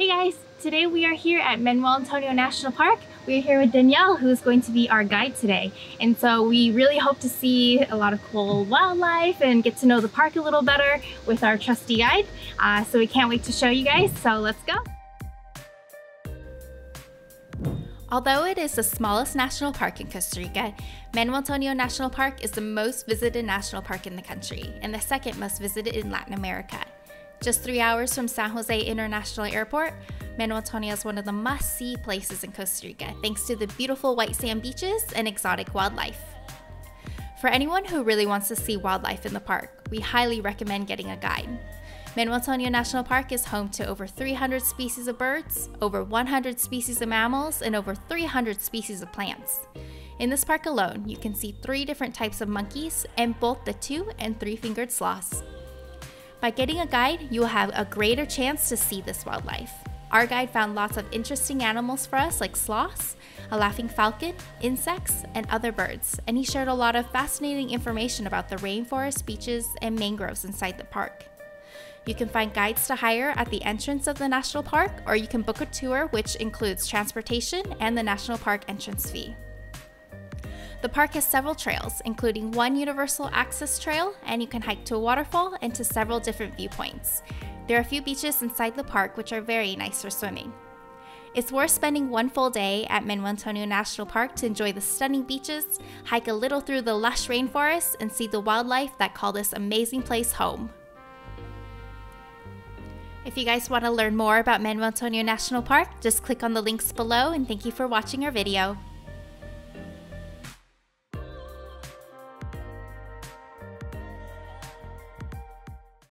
Hey guys, today we are here at Manuel Antonio National Park. We are here with Daniel, who is going to be our guide today. And so we really hope to see a lot of cool wildlife and get to know the park a little better with our trusty guide. So we can't wait to show you guys, so let's go. Although it is the smallest national park in Costa Rica, Manuel Antonio National Park is the most visited national park in the country and the second most visited in Latin America. Just 3 hours from San Jose International Airport, Manuel Antonio is one of the must-see places in Costa Rica thanks to the beautiful white sand beaches and exotic wildlife. For anyone who really wants to see wildlife in the park, we highly recommend getting a guide. Manuel Antonio National Park is home to over 300 species of birds, over 100 species of mammals, and over 300 species of plants. In this park alone, you can see 3 different types of monkeys and both the 2- and 3-fingered sloths. By getting a guide, you will have a greater chance to see this wildlife. Our guide found lots of interesting animals for us like sloths, a laughing falcon, insects, and other birds, and he shared a lot of fascinating information about the rainforest, beaches, and mangroves inside the park. You can find guides to hire at the entrance of the national park, or you can book a tour which includes transportation and the national park entrance fee. The park has several trails, including one universal access trail, and you can hike to a waterfall and to several different viewpoints. There are a few beaches inside the park which are very nice for swimming. It's worth spending one full day at Manuel Antonio National Park to enjoy the stunning beaches, hike a little through the lush rainforest, and see the wildlife that call this amazing place home. If you guys want to learn more about Manuel Antonio National Park, just click on the links below, and thank you for watching our video.